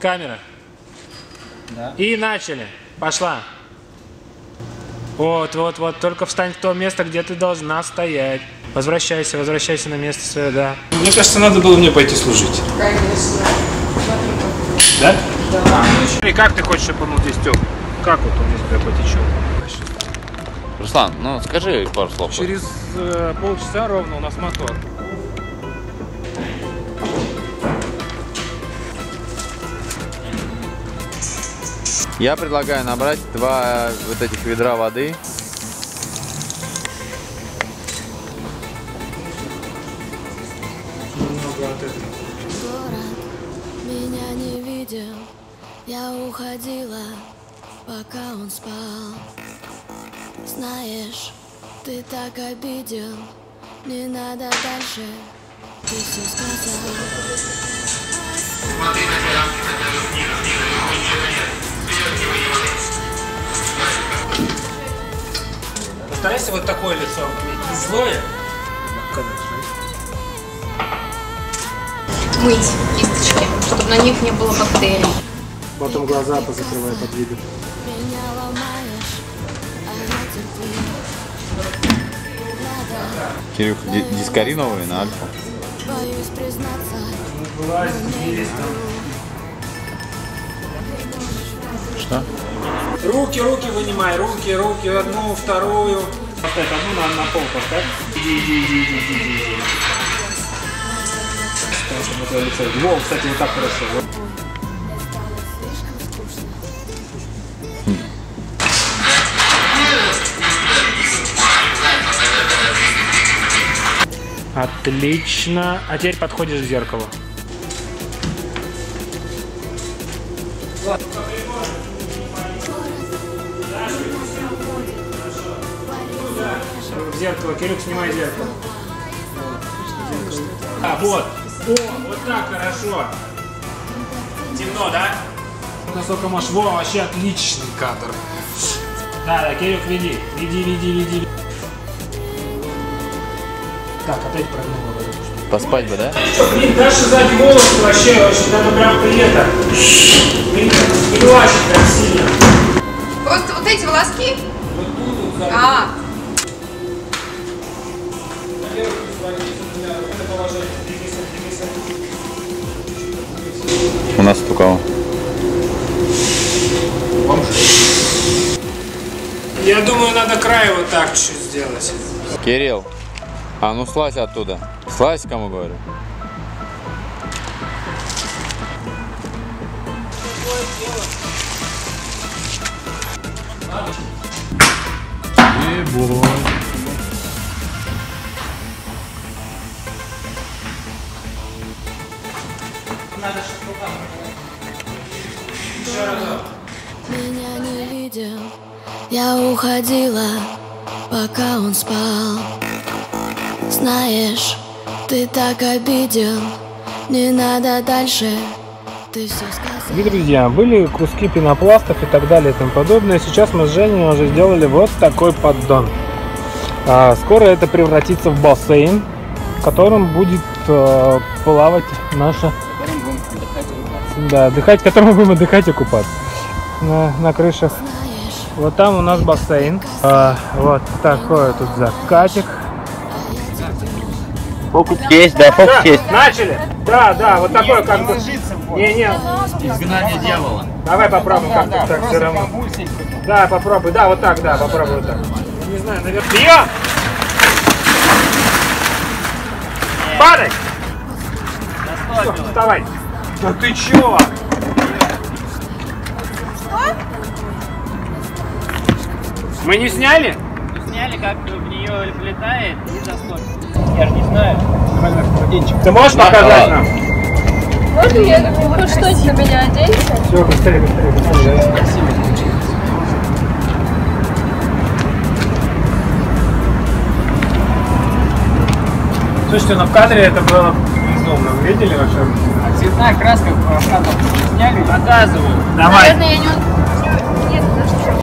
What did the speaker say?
Камера. Да. И начали. Пошла. Вот, вот, вот. Только встань в то место, где ты должна стоять. Возвращайся, возвращайся на место свое, да. Мне кажется, надо было мне пойти служить. Конечно. Да? Да. И как ты хочешь, чтобы он здесь тек? Как вот он здесь тебя потечет? Руслан, ну скажи пару слов. Через полчаса ровно у нас мотор. Я предлагаю набрать 2 вот этих ведра воды. Немного от этого. Город меня не видел, я уходила, пока он спал. Знаешь, ты так обидел, не надо дальше, ты все сказал. Постарайся вот такое лицо иметь, не злое. Мыть кисточки, чтобы на них не было бактерий. Потом глаза позакрывай под видом. Кирюк, дискари новые на альфа. Боюсь признаться, что? Руки, руки вынимай, руки, руки, одну, вторую. Поставь одну на пол, поставь. Иди. Во, кстати, вот так хорошо. Отлично. А теперь подходишь к зеркалу. В зеркало. Кирюк, снимай зеркало. А, вот. О, вот так хорошо. Темно, да? Насколько можешь. Во, вообще отличный кадр. Да, Кирюк, веди. Веди. Так, опять прогнула. Поспать бы, да? Блин, дальше сзади волосы вообще надо прям это. Блин, не влачит так сильно. Просто вот эти волоски? Вот тут. А. У нас тут у кого? Бомж. Я думаю, надо край вот так чуть-чуть сделать. Кирилл. А ну слазь оттуда. Слазь, кому говорю. Ебой. Надо что-то. Меня не видел. Я уходила, пока он спал. Знаешь, ты так обидел, не надо дальше, ты все сказал. Друзья, были куски пенопластов и так далее и тому подобное. Сейчас мы с Женей уже сделали вот такой поддон. Скоро это превратится в бассейн, в котором будет плавать наша... Да, отдыхать, в котором мы будем отдыхать и купаться. На крышах. Вот там у нас бассейн. Вот такой тут закатик. Фокус есть, да, фокус есть. Начали! Да, вот такое как бы. Не. Изгнание дьявола. Давай попробуем как-то так все равно. Да, попробуй, да, вот так, да, попробуй вот так. Не знаю, наверное. Бьем! Падай! Все, вставай! Да ты чего? Мы не сняли? Не сняли, как в нее влетает и застопит. Я же не знаю. Ты можешь показать нам? Можно я хоть что-нибудь на меня оденьте? Все, быстрее. Спасибо. Слушайте, на кадре это было безумно. Вы видели вообще? А цветная краска в кадре сняли? Показываю. Давай. Наверное, я не...